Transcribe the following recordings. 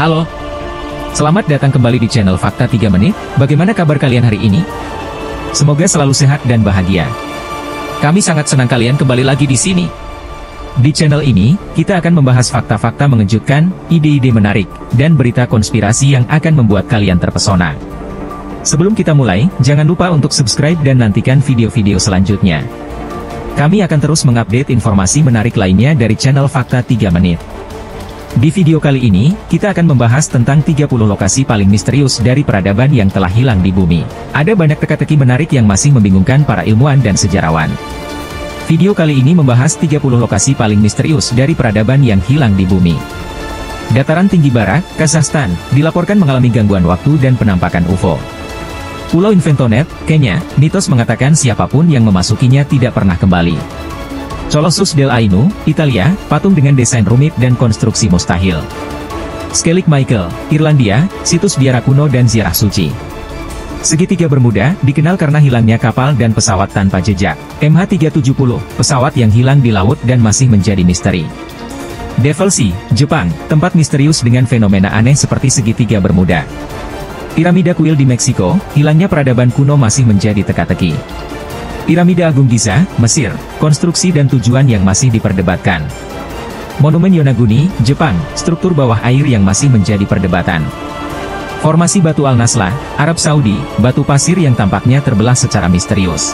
Halo, selamat datang kembali di channel Fakta 3 Menit. Bagaimana kabar kalian hari ini? Semoga selalu sehat dan bahagia. Kami sangat senang kalian kembali lagi di sini. Di channel ini, kita akan membahas fakta-fakta mengejutkan, ide-ide menarik, dan berita konspirasi yang akan membuat kalian terpesona. Sebelum kita mulai, jangan lupa untuk subscribe dan nantikan video-video selanjutnya. Kami akan terus mengupdate informasi menarik lainnya dari channel Fakta 3 Menit. Di video kali ini, kita akan membahas tentang 30 lokasi paling misterius dari peradaban yang telah hilang di bumi. Ada banyak teka-teki menarik yang masih membingungkan para ilmuwan dan sejarawan. Video kali ini membahas 30 lokasi paling misterius dari peradaban yang hilang di bumi. Dataran tinggi barat, Kazakhstan, dilaporkan mengalami gangguan waktu dan penampakan UFO. Pulau Inventonet, Kenya, mitos mengatakan siapapun yang memasukinya tidak pernah kembali. Colossus dell'Ainu, Italia, patung dengan desain rumit dan konstruksi mustahil. Skellig Michael, Irlandia, situs biara kuno dan ziarah suci. Segitiga Bermuda, dikenal karena hilangnya kapal dan pesawat tanpa jejak. MH370, pesawat yang hilang di laut dan masih menjadi misteri. Devil's Sea, Jepang, tempat misterius dengan fenomena aneh seperti segitiga Bermuda. Piramida kuil di Meksiko, hilangnya peradaban kuno masih menjadi teka-teki. Piramida Agung Giza, Mesir, konstruksi dan tujuan yang masih diperdebatkan. Monumen Yonaguni, Jepang, struktur bawah air yang masih menjadi perdebatan. Formasi batu al-naslah, Arab Saudi, batu pasir yang tampaknya terbelah secara misterius.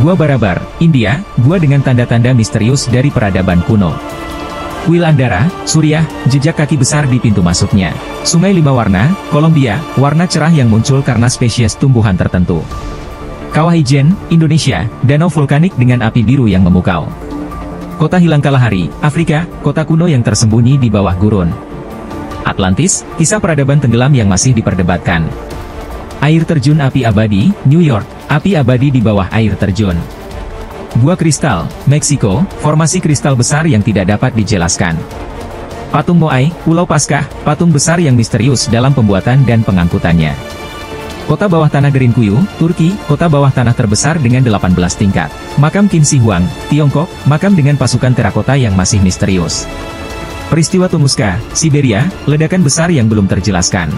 Gua Barabar, India, gua dengan tanda-tanda misterius dari peradaban kuno. Wilandara, Suriah, jejak kaki besar di pintu masuknya. Sungai Lima Warna, Kolombia, warna cerah yang muncul karena spesies tumbuhan tertentu. Kawah Ijen, Indonesia, danau vulkanik dengan api biru yang memukau. Kota Hilang Kalahari, Afrika, kota kuno yang tersembunyi di bawah gurun. Atlantis, kisah peradaban tenggelam yang masih diperdebatkan. Air terjun api abadi, New York, api abadi di bawah air terjun. Gua kristal, Meksiko, formasi kristal besar yang tidak dapat dijelaskan. Patung Moai, Pulau Paskah, patung besar yang misterius dalam pembuatan dan pengangkutannya. Kota bawah tanah Derinkuyu, Turki, kota bawah tanah terbesar dengan 18 tingkat. Makam Qin Shi Huang, Tiongkok, makam dengan pasukan terakota yang masih misterius. Peristiwa Tunguska, Siberia, ledakan besar yang belum terjelaskan.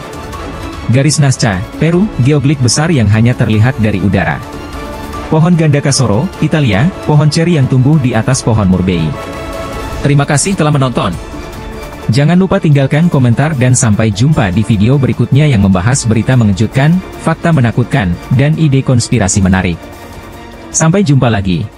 Garis Nazca, Peru, geoglik besar yang hanya terlihat dari udara. Pohon Gandakasoro, Italia, pohon ceri yang tumbuh di atas pohon murbei. Terima kasih telah menonton. Jangan lupa tinggalkan komentar dan sampai jumpa di video berikutnya yang membahas berita mengejutkan, fakta menakutkan, dan ide konspirasi menarik. Sampai jumpa lagi.